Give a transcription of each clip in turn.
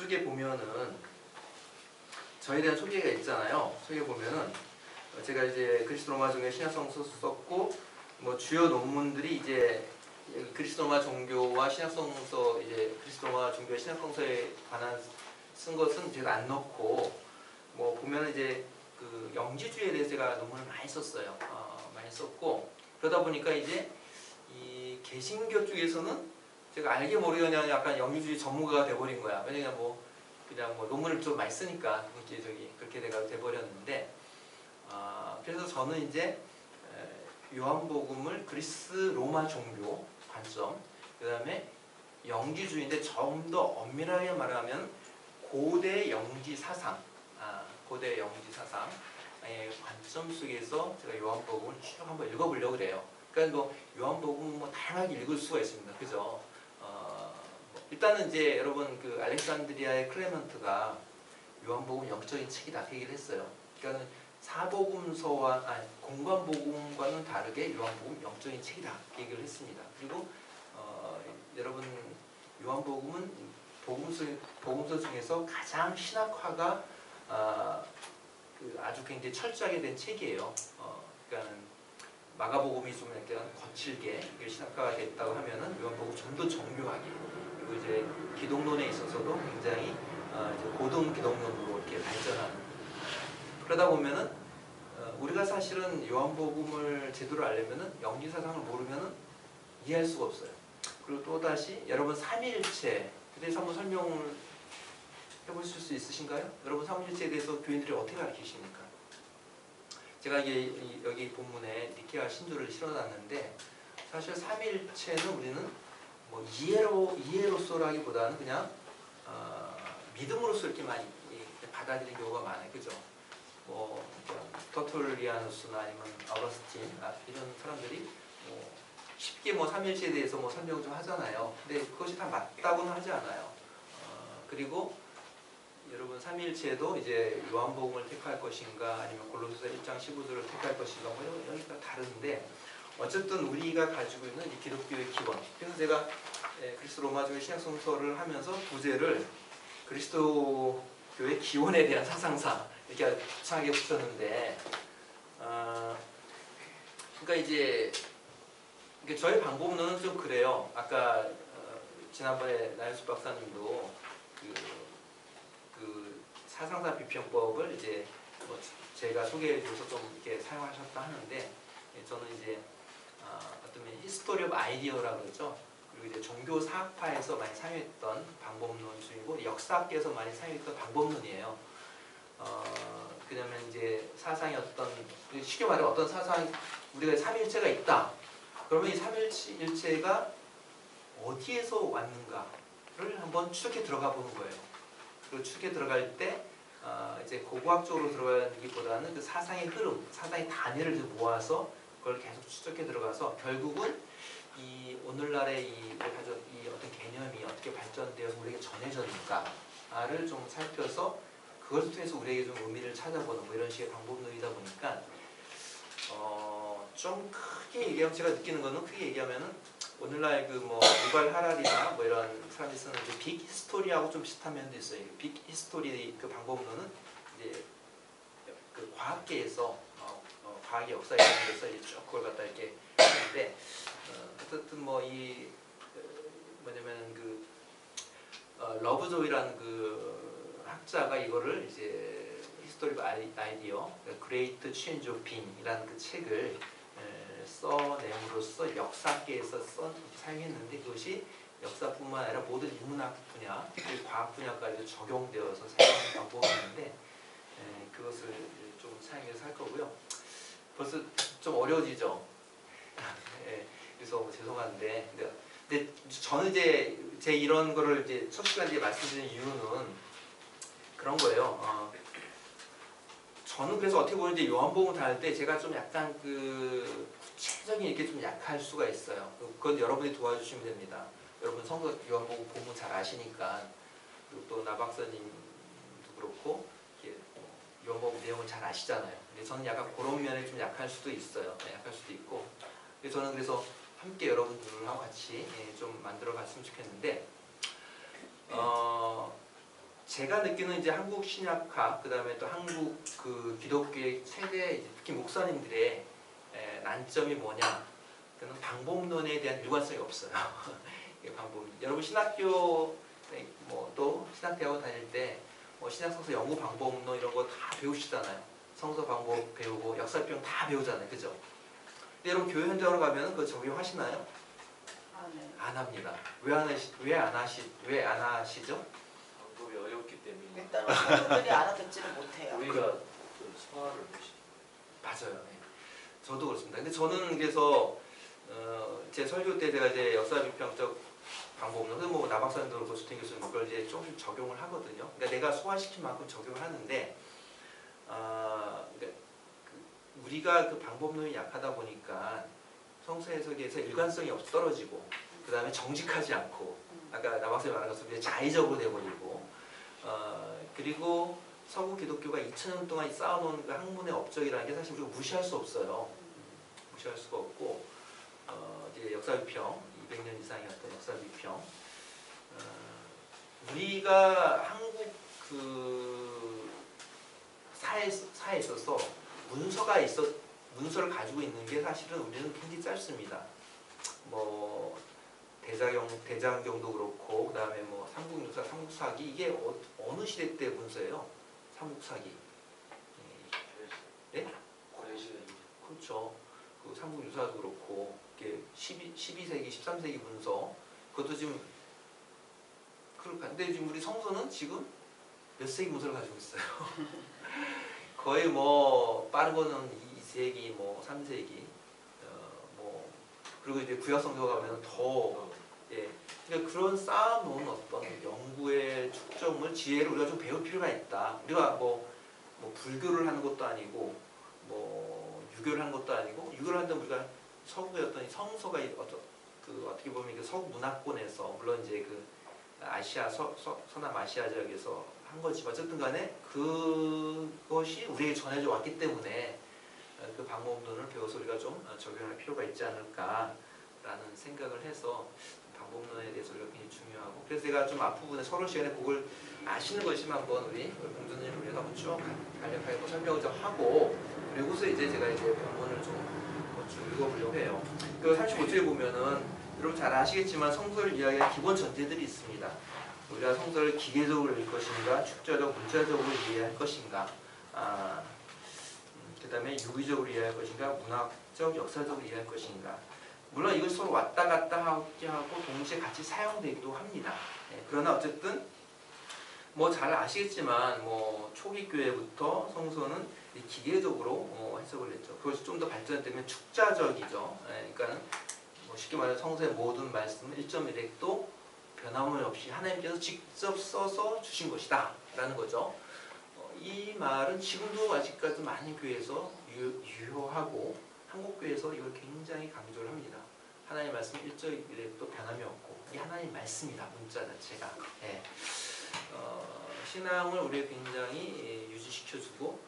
저쪽에 보면은 저에 대한 소개가 있잖아요. 소개 보면은 제가 이제 그리스도 로마 종교의 신학성 서술 썼고, 뭐 주요 논문들이 이제 그리스도 로마 종교와 신학성서, 이제 그리스도 로마 종교의 신학성서에 관한 쓴 것은 제가 안 넣고, 뭐 보면 이제 그 영지주의에 대해서 제가 논문을 많이 썼어요. 많이 썼고, 그러다 보니까 이제 이 개신교 쪽에서는 제가 알게 모르게 그냥 약간 영지주의 전문가가 돼버린 거야. 왜냐면 뭐 그냥 뭐 논문을 좀 많이 쓰니까 그렇게 내가 돼버렸는데, 그래서 저는 이제 요한복음을 그리스 로마 종교 관점, 그 다음에 영지주의인데 좀 더 엄밀하게 말하면 고대 영지 사상, 고대 영지 사상의 관점 속에서 제가 요한복음을 쭉 한번 읽어보려고 그래요. 그러니까 뭐 요한복음은 뭐 다양하게 읽을 수가 있습니다. 그죠? 일단은 이제 여러분 그 알렉산드리아의 클레멘트가 요한복음 영적인 책이다 그 얘기를 했어요. 그러니까는 사복음서와 공관복음과는 다르게 요한복음 영적인 책이다 그 얘기를 했습니다. 그리고 여러분 요한복음은 복음서 중에서 가장 신학화가 그 아주 굉장히 철저하게 된 책이에요. 그러니까는 마가복음이 좀 이렇게 거칠게 신학화가 됐다고 하면은 요한복음 좀 더 정교하게, 그리고 이제 기독론에 있어서도 굉장히 이제 고등 기독론으로 이렇게 발전하는. 그러다 보면은 우리가 사실은 요한복음을 제대로 알려면은 영지 사상을 모르면은 이해할 수가 없어요. 그리고 또 다시 여러분 삼위일체 대해서 한번 설명을 해보실 수 있으신가요? 여러분 삼위일체에 대해서 교인들이 어떻게 가르치십니까? 제가 이게 여기 본문에 니케아 신조를 실어놨는데, 사실 삼위일체는 우리는 뭐 이해로서라기보다는 그냥 믿음으로서 이렇게 많이 받아들이는 경우가 많아요, 그죠? 뭐 터툴리아누스나 아니면 어거스틴 이런 사람들이 뭐 쉽게 뭐 삼위일체에 대해서 뭐 설명을 좀 하잖아요. 근데 그것이 다 맞다고는 하지 않아요. 그리고 여러분 삼위일체도 이제 요한복음을 택할 것인가 아니면 골로새서 1장 15절을 택할 것인가 뭐 여기가 다른데, 어쨌든 우리가 가지고 있는 이 기독교의 기원. 그래서 제가 그리스도 로마주의 신학성서를 하면서 부제를 그리스도교의 기원에 대한 사상사 이렇게 창하게 붙였는데, 그러니까 이제 저의 방법론은 좀 그래요. 아까 지난번에 나영수 박사님도 그 사상사 비평법을 이제 뭐 제가 소개해줘서 좀 이렇게 사용하셨다 하는데, 저는 이제 어떤 히스토리 오브 아이디어라고 그러죠. 그리고 이제 종교 사학파에서 많이 사용했던 방법론 중이고, 역사학계에서 많이 사용했던 방법론이에요. 그러면 이제 사상이 어떤, 쉽게 말하면 어떤 사상, 우리가 삼위일체가 있다. 그러면 이 삼위일체가 어디에서 왔는가를 한번 추적해 들어가 보는 거예요. 그 추적에 들어갈 때 이제 고고학적으로 들어가기보다는 그 사상의 흐름, 사상의 단위를 모아서 그걸 계속 추적해 들어가서 결국은 이 오늘날의 이 어떤 개념이 어떻게 발전되어서 우리에게 전해졌는가를 좀 살펴서 그걸 통해서 우리에게 좀 의미를 찾아보는 뭐 이런 식의 방법론이다 보니까, 좀 크게 얘기하면, 제가 느끼는 거는 크게 얘기하면은 오늘날 그 뭐 유발 하라리나 뭐 이런 사람들이 쓰는 그 빅 히스토리하고 좀 비슷한 면도 있어요. 빅 히스토리 그 방법론은 이제 그 과학계에서 과학의 역사에 대해서 이제 쭉 그걸 갖다 이렇게 하는데, 어쨌든 뭐 이 뭐냐면 그 러브조이라는 그 학자가 이거를 이제 히스토리 오브 아이디어, 그레이트 체인지 오브 빙이라는 그 책을 써냄으로써 역사학계에서 사용했는데, 그것이 역사뿐만 아니라 모든 인문학 분야, 특히 과학 분야까지 적용되어서 사용하는 방법인데, 그것을 좀 사용해서 할 거고요. 벌써 좀 어려워지죠. 그래서 죄송한데, 근데 저는 이제 제 이런 거를 이제 첫 시간에 말씀드린 이유는 그런 거예요. 저는 그래서 어떻게 보면 이제 요한복음 다룰 때 제가 좀 약간 그 구체적인 이렇게 좀 약할 수가 있어요. 그건 여러분이 도와주시면 됩니다. 여러분 성서 요한복음 본문 잘 아시니까, 그리고 또 나 박사님도 그렇고 이렇게 요한복음 내용을 잘 아시잖아요. 근데 저는 약간 그런 면에 좀 약할 수도 있어요. 약할 수도 있고. 그래서 저는 그래서 함께 여러분들하고 같이 좀 만들어 봤으면 좋겠는데, 제가 느끼는 이제 한국 신약학, 그 다음에 또 한국 그 기독교의 최대 특히 목사님들의 난점이 뭐냐? 그는 방법론에 대한 일관성이 없어요. 방법론. 여러분 신학교 뭐 또 신학대학원 다닐 때 뭐 신약성서 연구 방법론 이런 거 다 배우시잖아요. 성서 방법 배우고 역설병 다 배우잖아요, 그죠? 근데 여러분 교회 현장으로 가면 그 적용하시나요? 안 합니다. 왜 안 하시죠? 방법이 어렵기 때문에. 일단 사람들이 알아듣지는 못해요. 우리가 소화를 못시. 맞아요. 네. 저도 그렇습니다. 근데 저는 그래서 제 설교 때 제가 이제 역사 비평적 방법론, 뭐 남학사님도 그렇고 조태인 교수님 그걸 이제 조금씩 적용을 하거든요. 그러니까 내가 소화시킨 만큼 적용을 하는데, 그러니까 우리가 그 방법론이 약하다 보니까. 성서 해석에서 일관성이 없어 떨어지고, 그 다음에 정직하지 않고, 아까 남학생이 말한 것처럼 자의적으로 돼버리고, 그리고 서구 기독교가 2000년 동안 쌓아놓은 그 학문의 업적이라는 게 사실 우리가 무시할 수 없어요. 무시할 수가 없고, 이제 역사비평, 200년 이상의 어떤 역사비평, 우리가 한국 그 사회에 있어서 문서를 가지고 있는 게 사실은 우리는 굉장히 짧습니다. 뭐 대장경도 그렇고, 그 다음에 뭐 삼국유사, 삼국사기, 이게 어느 시대 때 문서예요? 삼국사기. 네? 고려시대입니다. 그렇죠. 그 삼국유사도 그렇고, 이게 12세기, 13세기 문서. 그것도 지금 그럴까? 근데 지금 우리 성서는 지금 몇 세기 문서를 가지고 있어요? 거의 뭐 빠른 거는 2세기, 뭐 3세기, 뭐 그리고 이제 구약 성서 가면 더 그러니까 그런 쌓아놓은 어떤 연구의 축적물, 지혜를 우리가 좀 배울 필요가 있다. 우리가 뭐 불교를 하는 것도 아니고, 뭐 유교를 하는 것도 아니고, 유교를 한다면 우리가 서구의 어떤 성서가 어떻게 보면 그 서구 문화권에서, 물론 이제 그 아시아 서남 아시아 지역에서 한 거지만 어쨌든간에 그것이 우리에게 전해져 왔기 때문에. 그 방법론을 배워서 우리가 좀 적용할 필요가 있지 않을까라는 생각을 해서 방법론에 대해서 우리가 굉장히 중요하고, 그래서 제가 좀 앞부분에 서론 시간에 그걸 아시는 것이면 한번 우리 공주님을 위해서 한번 쭉 간략하게 설명을 좀 하고, 그리고서 이제 제가 이제 본문을 좀 읽어보려고 해요. 그리고 35절에 보면은 여러분 잘 아시겠지만 성서를 이야기하는 기본 전제들이 있습니다. 우리가 성서를 기계적으로 읽을 것인가, 축제적, 문자적으로 이해할 것인가, 그 다음에 유기적으로 이해할 것인가, 문학적, 역사적으로 이해할 것인가. 물론 이걸 서로 왔다 갔다 하고 동시에 같이 사용되기도 합니다. 그러나 어쨌든 뭐 잘 아시겠지만 뭐 초기 교회부터 성서는 기계적으로 해석을 했죠. 그것이 좀 더 발전되면 축자적이죠. 그러니까 뭐 쉽게 말해서 성서의 모든 말씀은 1.1핵도 변함없이 하나님께서 직접 써서 주신 것이다 라는 거죠. 이 말은 지금도 아직까지 많은 교회에서 유효하고, 한국 교회에서 이걸 굉장히 강조를 합니다. 하나님의 말씀 1.1획도 변함이 없고, 이 하나님의 말씀이다, 문자 자체가. 예. 신앙을 우리가 굉장히 유지시켜주고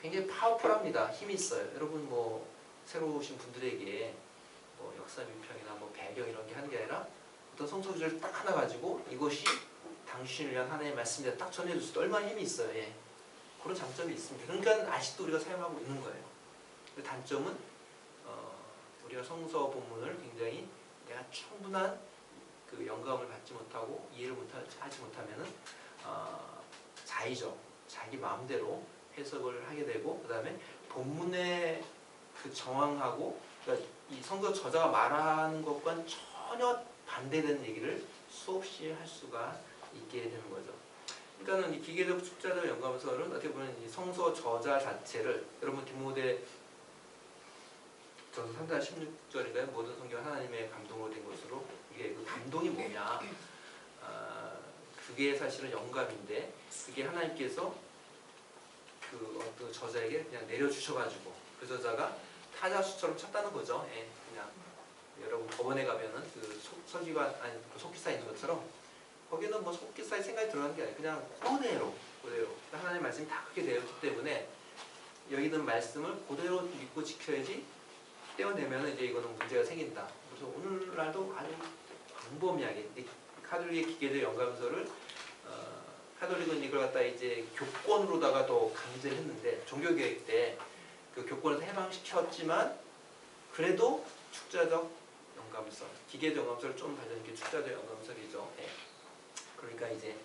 굉장히 파워풀합니다. 힘이 있어요. 여러분 뭐 새로 오신 분들에게 뭐 역사 비평이나 뭐 배경 이런 게 하는 게 아니라 어떤 성서 구절을 딱 하나 가지고 이것이 당신을 위한 하나님의 말씀이다 딱 전해줄 때 얼마나 힘이 있어요. 예. 그런 장점이 있습니다. 그러니까 아직도 우리가 사용하고 있는 거예요. 단점은 우리가 성서 본문을 굉장히 내가 충분한 그 영감을 받지 못하고 이해를 하지 못하면은 자의적, 자기 마음대로 해석을 하게 되고, 그 다음에 본문의 그 정황하고, 그러니까 이 성서 저자가 말하는 것과는 전혀 반대되는 얘기를 수없이 할 수가 있게 되는 거죠. 일단은 이 기계적 축자적 연구하면서는 어떻게 보면 이 성서 저자 자체를, 여러분 디모데 전서 3장 16절인가요? 모든 성경 하나님의 감동으로 된 것으로, 이게 그 감동이 뭐냐? 그게 사실은 영감인데, 그게 하나님께서 그 어떤 저자에게 그냥 내려주셔가지고 그 저자가 타자수처럼 쳤다는 거죠. 예, 그냥 여러분 법원에 가면은 그 속기사 있는 것처럼. 거기는 뭐 속기사의 생각이 들어가는 게 아니라 그냥 그대로 하나님의 말씀이 다 그렇게 되었기 때문에, 여기는 말씀을 그대로 믿고 지켜야지 떼어내면 이제 이거는 문제가 생긴다. 그래서 오늘날도 아주 광범위하게 카톨릭의 기계적 영감서를 카톨릭은 이걸 갖다 이제 교권으로다가 더 강제를 했는데, 종교개혁 때 그 교권에서 해방시켰지만 그래도 축자적 영감설, 기계적 영감설을 좀 발전시킨 게 축자적 영감설이죠. 네. 그러니까 이제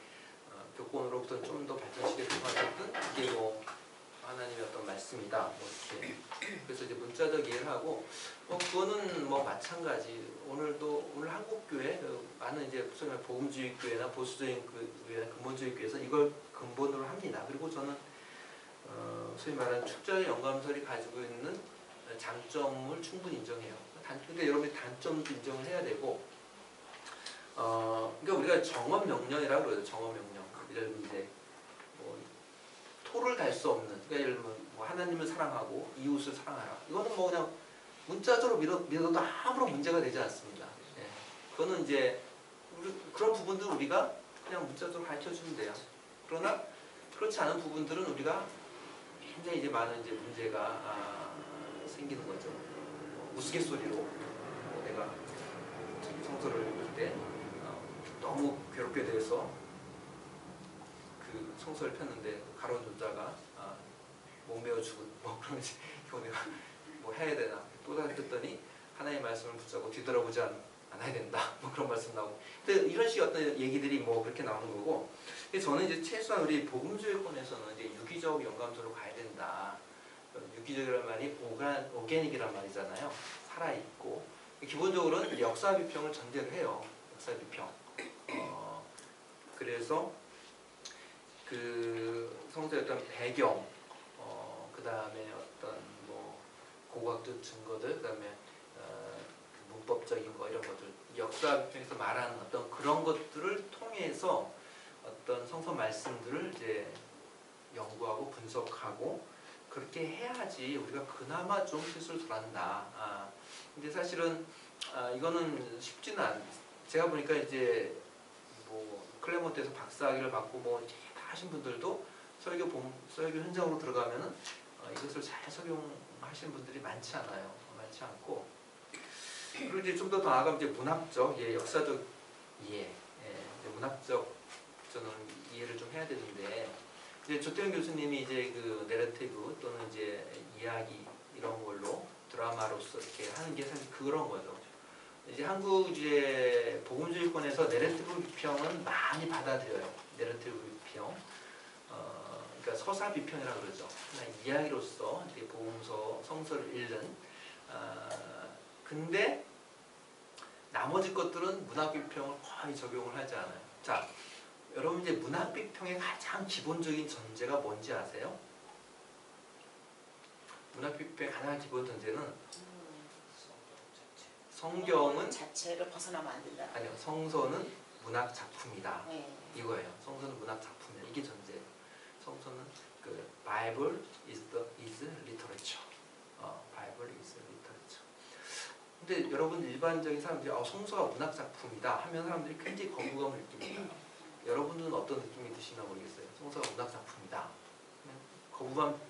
교권으로부터 좀 더 발전시킬 수만큼 이게 뭐 하나님의 어떤 말씀이다, 뭐 이렇게. 그래서 이제 문자적 이해를 하고, 뭐 그거는 뭐 마찬가지. 오늘도 오늘 한국 교회 많은 이제 무슨 복음주의 교회나 보수적인 교회나 근본주의 교회에서 이걸 근본으로 합니다. 그리고 저는 소위 말하는 축자의 영감설이 가지고 있는 장점을 충분히 인정해요. 근데 여러분이 단점도 인정을 해야 되고, 그러니까 우리가 정언명령이라고 그러죠. 정언명령. 예를 들면 이제 토를 달 수 없는, 그러니까 예를 들면 뭐 하나님을 사랑하고 이웃을 사랑하라. 이거는 뭐 그냥 문자적으로 믿어도 아무런 문제가 되지 않습니다. 예. 그거는 이제 그런 부분들 우리가 그냥 문자적으로 가르쳐주면 돼요. 그러나 그렇지 않은 부분들은 우리가 굉장히 이제 많은 이제 문제가 생기는 거죠. 우스갯소리로 내가 성서를 읽을 때 너무 괴롭게 돼서 그 성서를 폈는데 가론 존자가 못 메워 죽은, 뭐 그런 이거 내가 뭐 해야 되나 또 다시 듣더니 하나님의 말씀을 붙잡고 뒤돌아보지 않아야 된다, 뭐 그런 말씀 나오고. 근데 이런 식의 어떤 얘기들이 뭐 그렇게 나오는 거고. 근데 저는 이제 최소한 우리 복음주의권에서는 이제 유기적 영감도로 가야 된다. 유기적이라는 말이 오게닉이란 말이잖아요. 살아 있고. 기본적으로는 역사 비평을 전제를 해요. 역사 비평. 그래서 그 성서의 어떤 배경, 그 다음에 어떤 뭐 고고학적 증거들, 그 다음에 그 문법적인 거 이런 것들, 역사 비평에서 말하는 어떤 그런 것들을 통해서 어떤 성서 말씀들을 이제 연구하고 분석하고 그렇게 해야지 우리가 그나마 좀 실수를 덜한다. 근데 사실은 이거는 쉽지는 않. 제가 보니까 이제 뭐 클레몬트에서 박사학위를 받고 뭐 하신 분들도 설교 현장으로 들어가면은 이것을 잘 적용하시는 분들이 많지 않아요. 많지 않고. 그리고 이제 좀 더 나아가면 이제 문학적, 역사적 이해, 이제 문학적 저는 이해를 좀 해야 되는데, 이제 조태영 교수님이 이제 그 내러티브 또는 이제 이야기 이런 걸로 드라마로서 이렇게 하는 게 사실 그런 거죠. 이제 한국 이제 복음주의권에서 내러티브 비평은 많이 받아들여요. 내러티브 비평, 그러니까 서사 비평이라고 그러죠. 이야기로서 이제 복음서, 성서를 읽는. 근데 나머지 것들은 문학 비평을 거의 적용을 하지 않아요. 자, 여러분 이제 문학 비평의 가장 기본적인 전제가 뭔지 아세요? 문학 비평의 가장 기본 전제는 성경은 자체를 벗어나면 안 된다. 아니요, 성서는 문학 작품이다. 네. 이거예요. 성서는 문학 작품이다. 이게 전제예요. 성서는 그 Bible is literature. Bible is literature. 근데 여러분 일반적인 사람들이 성서가 문학 작품이다 하면 사람들이 굉장히 거부감을 느낍니다. 여러분들은 어떤 느낌이 드시나 모르겠어요. 성서가 문학 작품이다.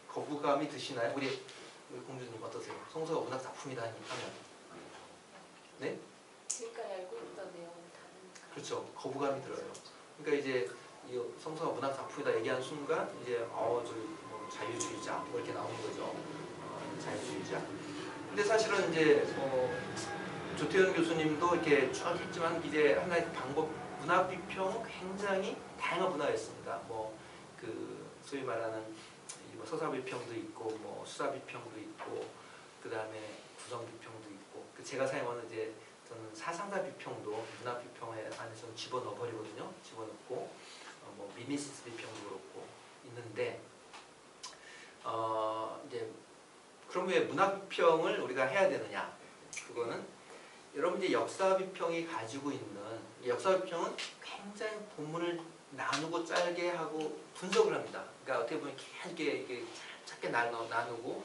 거부감이 드시나요? 우리 공주님 어떠세요? 성서가 문학 작품이다 하면. 네? 지금까지 알고 있던 내용은 다르니까. 그렇죠. 거부감이 들어요. 그러니까 이제 이 성서가 문학 작품이다 얘기한 순간 이제 뭐 자유주의자 뭐 이렇게 나오는 거죠. 자유주의자. 근데 사실은 이제 조태현 교수님도 이렇게 쭉 했지만 이제 하나의 방법, 문학 비평은 굉장히 다양한 분야가 있습니다. 뭐 그 소위 말하는 서사 비평도 있고, 뭐 수사 비평도 있고, 그 다음에 구성 비평도 있고. 제가 사용하는 이제 저는 사상가 비평도 문학 비평에 안에서 집어넣어 버리거든요. 집어넣고 뭐 미미시스 비평도 그렇고 있는데, 이제 그럼 왜 문학 비평을 우리가 해야 되느냐? 그거는 여러분 이제 역사 비평이 가지고 있는, 역사 비평은 굉장히 본문을 나누고 짧게 하고 분석을 합니다. 그러니까 어떻게 보면 길게 짧게 나누고.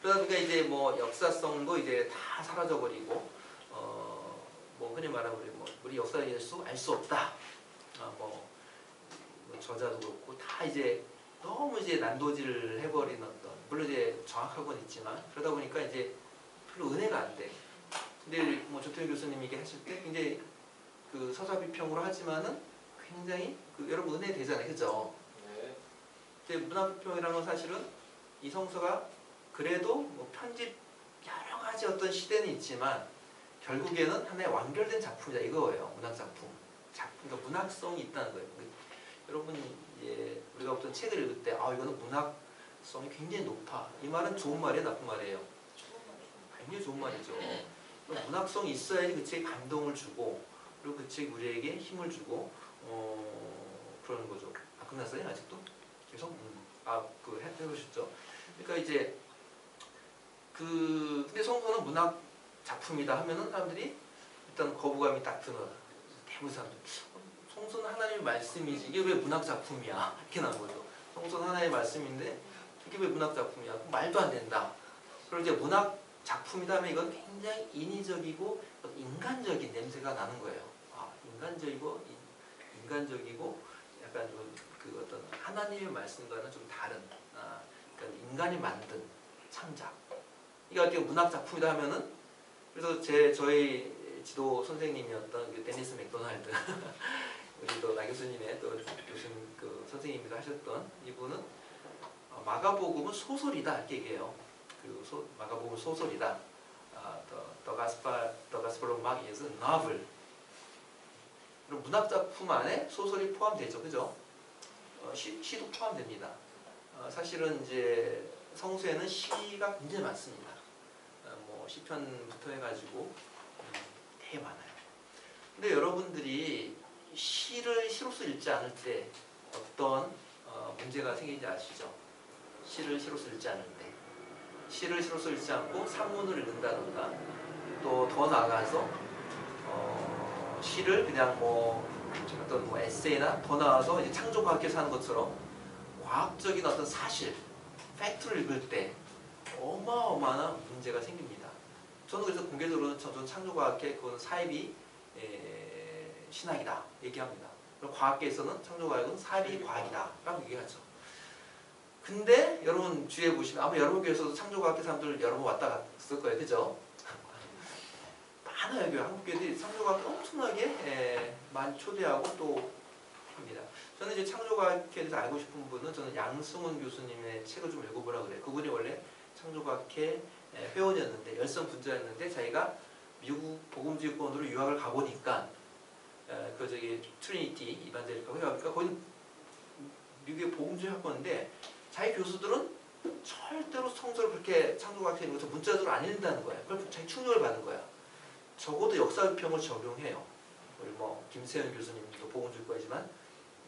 그러다 보니까 이제 뭐 역사성도 이제 다 사라져버리고, 뭐 흔히 말하면 우리 역사에 대해서 알 수 없다. 뭐 저자도 그렇고 다 이제 너무 이제 난도질을 해버리는 어떤, 물론 이제 정확하고는 있지만 그러다 보니까 이제 별로 은혜가 안 돼. 근데 뭐 조태우 교수님이 얘기하실 때 굉장히 그 서사비평으로 하지만은 굉장히 여러분 은혜 되잖아요, 그죠? 네. 근데 문화비평이라는 건 사실은 이 성서가 그래도 뭐 편집 여러 가지 어떤 시대는 있지만 결국에는 하나의 완결된 작품이다 이거예요. 문학 작품, 그러니까 문학성이 있다는 거예요. 여러분 이제 우리가 어떤 책을 읽을 때 아 이거는 문학성이 굉장히 높아. 이 말은 좋은 말이에요, 나쁜 말이에요? 굉장히 좋은 말이죠. 문학성이 있어야지 그 책에 감동을 주고 그리고 그 책이 우리에게 힘을 주고 그러는 거죠. 아 끝났어요? 아직도? 계속? 아 그 해보셨죠? 그러니까 이제 근데 성서는 문학 작품이다 하면은 사람들이 일단 거부감이 딱 드는 대부분 사람들. 성서는 하나님의 말씀이지 이게 왜 문학 작품이야? 이렇게 나온 거죠. 성서는 하나님의 말씀인데 이게 왜 문학 작품이야? 말도 안 된다. 그리고 이제 문학 작품이다 하면 이건 굉장히 인위적이고 인간적인 냄새가 나는 거예요. 아 인간적이고 약간 좀 그 어떤 하나님의 말씀과는 좀 다른 그러니까 인간이 만든 창작. 이게 어떻게 문학 작품이다 하면은 그래서 저희 지도 선생님이었던 그 데니스 맥도날드 우리 또 나 교수님의 또 교수님 그 선생님이기도 하셨던 이분은 마가복음은 소설이다 이렇게 얘기해요. 그리고 마가복음은 소설이다. The Gospel of Mark is a novel. 그럼 문학 작품 안에 소설이 포함되죠, 그죠? 시도 포함됩니다. 사실은 이제 성서에는 시가 굉장히 많습니다. 뭐 시편부터 해가지고 되게 많아요. 근데 여러분들이 시로서 읽지 않을 때 어떤 문제가 생기는지 아시죠? 시를 시로서 읽지 않고 산문을 읽는다던가 또 더 나아가서 시를 그냥 뭐 어떤 뭐 에세이나 더 나아가서 이제 창조과학에서 하는 것처럼 과학적인 어떤 사실 팩트를 읽을 때 어마어마한 문제가 생깁니다. 저는 그래서 공개적으로는 저는 창조과학계 그건 사이비 신학이다 얘기합니다. 그럼 과학계에서는 창조과학은 사이비 과학이다 라고 얘기하죠. 근데 여러분 주위에 보시면 아마 여러분 교회에서도 창조과학계 사람들 여러 번 왔다 갔을 거예요. 그죠? 많아요. 교회, 한국 교회들이 창조과학계 엄청나게 많이 초대하고 또 합니다. 저는 이제 창조과학계에 대해서 알고 싶은 분은 저는 양승훈 교수님의 책을 좀 읽어보라고 그래요. 그분이 원래 창조과학회 회원이었는데 열성 분자였는데 자기가 미국 복음지구권으로 유학을 가보니까 그 저기 트리니티 이반젤리카 회원이니까 거긴 미국의 복음주의 학과인데 자기 교수들은 절대로 성서를 그렇게 창조과학회 있는 것처럼 문자적으로 안 읽는다는 거야. 그걸 자기 충격을 받는 거야. 적어도 역사비평을 적용해요. 우리 뭐 김세현 교수님도 복음주의과이지만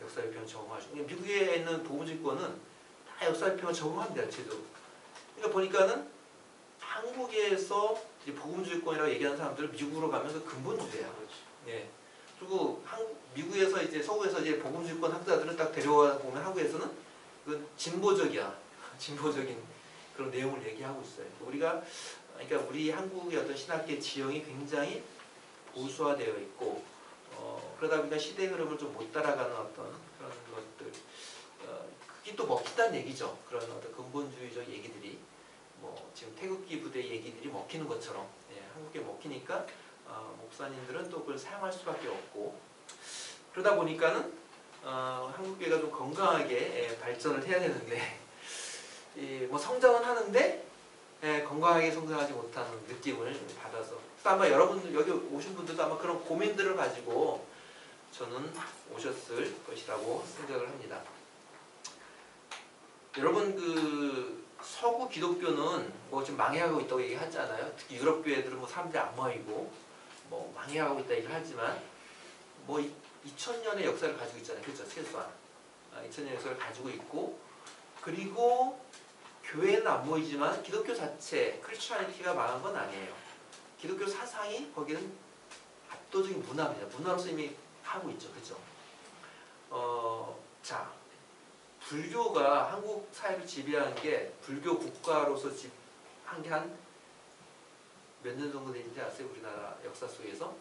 역사비평을 적용하시고 미국에 있는 복음주의권은 다 역사비평을 적용합니다. 제대로. 그러니까 보니까는 한국에서 이제 복음주의권이라고 얘기하는 사람들은 미국으로 가면서 근본주의야. 예. 그리고 미국에서 이제 서구에서 이제 복음주의권 학자들을 딱 데려와 보면 한국에서는 이건 진보적이야. 진보적인 그런 내용을 얘기하고 있어요. 그러니까 우리 한국의 어떤 신학계 지형이 굉장히 보수화되어 있고 그러다 보니까 시대 흐름을 좀 못 따라가는 어떤 그런 것들. 그게 또 먹힌다는 얘기죠. 그런 어떤 근본주의적 얘기들이 뭐 지금 태극기 부대 얘기들이 먹히는 것처럼 한국에 먹히니까 목사님들은 또 그걸 사용할 수밖에 없고 그러다 보니까는 한국교회가 좀 건강하게 발전을 해야 되는데 뭐 성장은 하는데 건강하게 성장하지 못하는 느낌을 받아서 그래서 아마 여러분 여기 오신 분들도 아마 그런 고민들을 가지고 저는 오셨을 것이라고 생각을 합니다. 여러분 서구 기독교는 뭐 지금 망해가고 있다고 얘기하잖아요. 특히 유럽 교회들은 뭐 사람들이 안 모이고 뭐 망해가고 있다 얘기를 하지만 뭐 2000년의 역사를 가지고 있잖아요. 그렇죠? 최소한 2000년의 역사를 가지고 있고 그리고 교회는 안 모이지만 기독교 자체 크리스천리티가 망한 건 아니에요. 기독교 사상이 거기는 압도적인 문화입니다. 문화로서 이미 하고 있죠. 그렇죠? 자. 불교가 한국 사회를 지배한 게 불교 국가로서 한 게 한 몇 년 정도 되는지 아세요? 우리나라 역사 속에서?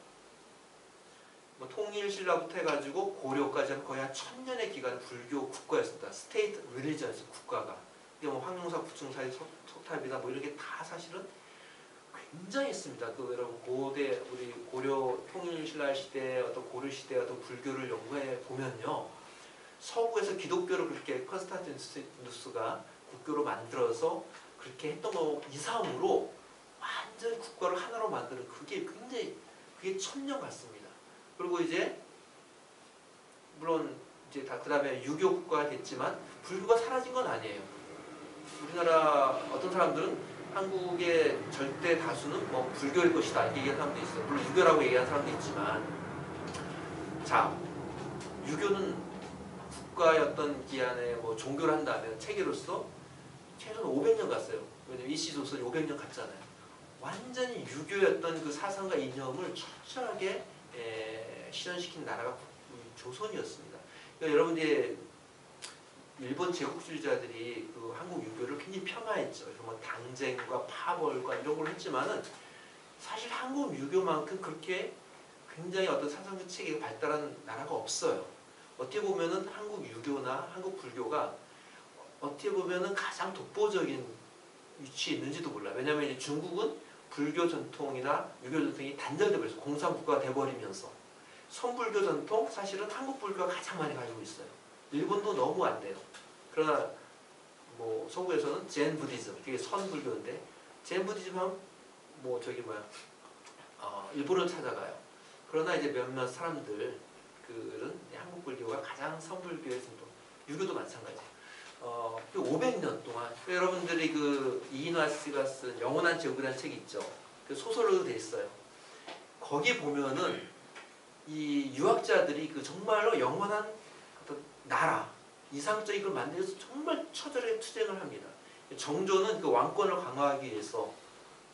뭐 통일신라부터 해가지고 고려까지는 거의 한 1000년의 기간 불교 국가였습니다. 스테이트 릴리전에서 국가가. 이게 뭐 황룡사, 부충사, 석탑이나 뭐 이런 게 다 사실은 굉장히 있습니다. 또 여러분 고대 우리 고려 통일신라 시대 어떤 고려 시대 어떤 불교를 연구해 보면요, 서구에서 기독교를 그렇게 컨스탄티누스가 국교로 만들어서 그렇게 했던 거 이상으로 완전 국가를 하나로 만드는 그게 굉장히 그게 천년 같습니다. 그리고 이제 물론 이제 다 그다음에 유교 국가가 됐지만 불교가 사라진 건 아니에요. 우리나라 어떤 사람들은 한국의 절대 다수는 뭐 불교일 것이다 이렇게 얘기하는 사람도 있어요. 물론 유교라고 얘기하는 사람도 있지만, 자 유교는 국가의 어떤 기한에 뭐 종교를 한다면 체계로서 최소한 500년 갔어요. 왜냐면 이씨 조선이 500년 갔잖아요. 완전히 유교였던 그 사상과 이념을 철저하게 실현시킨 나라가 조선이었습니다. 그러니까 여러분들이 일본 제국주의자들이 그 한국 유교를 굉장히 폄하했죠. 뭐 당쟁과 파벌과 이런 걸 했지만은 사실 한국 유교만큼 그렇게 굉장히 어떤 사상적 체계가 발달한 나라가 없어요. 어떻게 보면은 한국 유교나 한국 불교가 어떻게 보면은 가장 독보적인 위치에 있는지도 몰라요. 왜냐하면 이제 중국은 불교 전통이나 유교 전통이 단절되면서 공산국가가 돼버리면서 선불교 전통 사실은 한국 불교가 가장 많이 가지고 있어요. 일본도 너무 안 돼요. 그러나 뭐 서구에서는 젠 부디즘, 그게 선불교인데 젠 부디즘은 뭐 저기 뭐야 일본을 찾아가요. 그러나 이제 몇몇 사람들은 한국 불교가 가장 선불교의 정도, 유교도 마찬가지예요. 500년 동안 여러분들이 그 이인화 씨가 쓴 영원한 제국이라는 책이 있죠. 그 소설로 돼 있어요. 거기 보면은 이 유학자들이 그 정말로 영원한 나라, 이상적인 걸 만들기 위해서 정말 처절하게 투쟁을 합니다. 정조는 그 왕권을 강화하기 위해서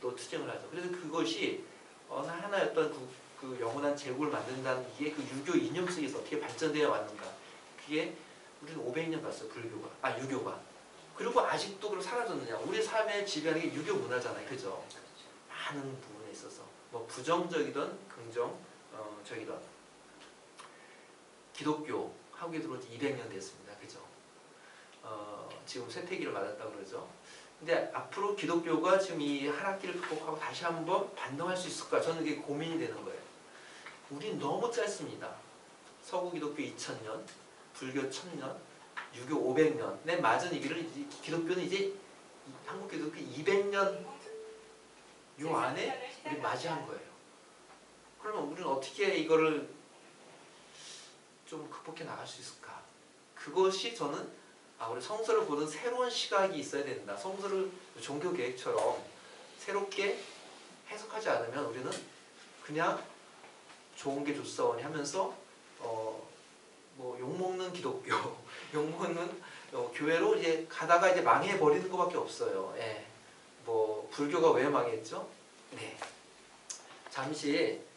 또 투쟁을 하죠. 그래서 그것이 하나의 어떤 그 영원한 제국을 만든다는 게 그 유교 이념 속에서 어떻게 발전되어 왔는가. 그게 우리는 500년 갔어요. 불교가. 아, 유교가. 그리고 아직도 그럼 사라졌느냐. 우리 삶에 지배하는 게 유교 문화잖아요. 그죠? 많은 부분에 있어서. 뭐 부정적이든 긍정적이든. 기독교. 한국에 들어온 지 200년 됐습니다. 그죠? 지금 쇠퇴기를 맞았다고 그러죠. 근데 앞으로 기독교가 지금 이 하락기를 극복하고 다시 한번 반등할 수 있을까? 저는 그게 고민이 되는 거예요. 우린 너무 짧습니다. 서구 기독교 2000년, 불교 1000년, 유교 500년. 내 맞은 이 길을 기독교는 이제 한국 기독교 200년 요 안에 우리 맞이한 거예요. 그러면 우리는 어떻게 이거를 좀 극복해 나갈 수 있을까? 그것이 저는 우리 성서를 보는 새로운 시각이 있어야 된다. 성서를 종교계획처럼 새롭게 해석하지 않으면 우리는 그냥 좋은 게 좋사오니 하면서 뭐 욕먹는 기독교, 욕먹는 교회로 이제 가다가 이제 망해버리는 것밖에 없어요. 예. 뭐 불교가 왜 망했죠? 네. 잠시